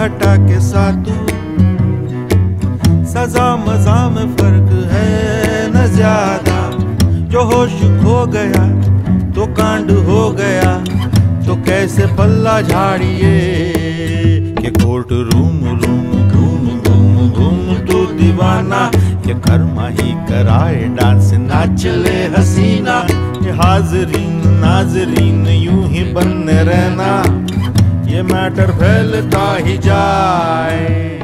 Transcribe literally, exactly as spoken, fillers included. हटा के सातू, सजा मजा में फर्क है न ज्यादा। जो होश खो गया तो कांड हो गया, तो कैसे पल्ला झाड़िए के कोर्ट रूम रूम घूम घूम घूम तू दीवाना। ये कर्मा ही कराए डांस नाच ले हसीना, ये हाजरीन नाजरीन यूं ही बन रहना, ये मैटर फैलता ही जाए।